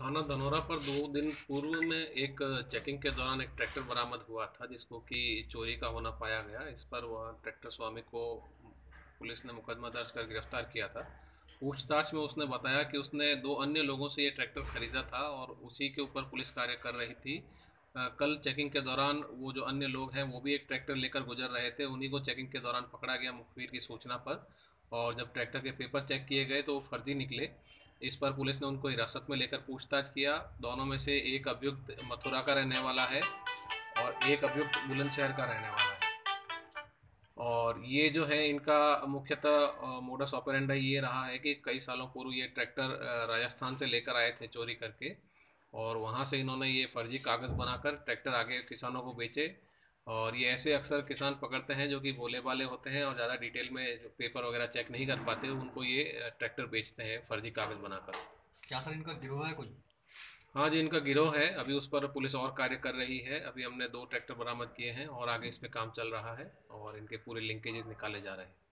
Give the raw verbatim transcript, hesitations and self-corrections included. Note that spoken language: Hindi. थाना धनौरा पर दो दिन पूर्व में एक चेकिंग के दौरान एक ट्रैक्टर बरामद हुआ था, जिसको कि चोरी का होना पाया गया। इस पर वह ट्रैक्टर स्वामी को पुलिस ने मुकदमा दर्ज कर गिरफ्तार किया था। पूछताछ में उसने बताया कि उसने दो अन्य लोगों से ये ट्रैक्टर खरीदा था और उसी के ऊपर पुलिस कार्य कर रही थी। आ, कल चेकिंग के दौरान वो जो अन्य लोग हैं वो भी एक ट्रैक्टर लेकर गुजर रहे थे। उन्हीं को चेकिंग के दौरान पकड़ा गया मुखबिर की सूचना पर, और जब ट्रैक्टर के पेपर चेक किए गए तो वो फर्जी निकले। इस पर पुलिस ने उनको हिरासत में लेकर पूछताछ किया। दोनों में से एक अभियुक्त मथुरा का रहने वाला है और एक अभियुक्त बुलंदशहर का रहने वाला है। और ये जो है इनका मुख्यतः मोडस ऑपरेंडी ये रहा है कि कई सालों पूर्व ये ट्रैक्टर राजस्थान से लेकर आए थे चोरी करके, और वहाँ से इन्होंने ये फर्जी कागज़ बनाकर ट्रैक्टर आगे किसानों को बेचे। और ये ऐसे अक्सर किसान पकड़ते हैं जो कि भोले भाले होते हैं और ज़्यादा डिटेल में पेपर वगैरह चेक नहीं कर पाते, उनको ये ट्रैक्टर बेचते हैं फर्जी कागज़ बनाकर। क्या सर इनका गिरोह है कोई? हाँ जी, इनका गिरोह है। अभी उस पर पुलिस और कार्य कर रही है। अभी हमने दो ट्रैक्टर बरामद किए हैं और आगे इस पर काम चल रहा है और इनके पूरे लिंकेजेस निकाले जा रहे हैं।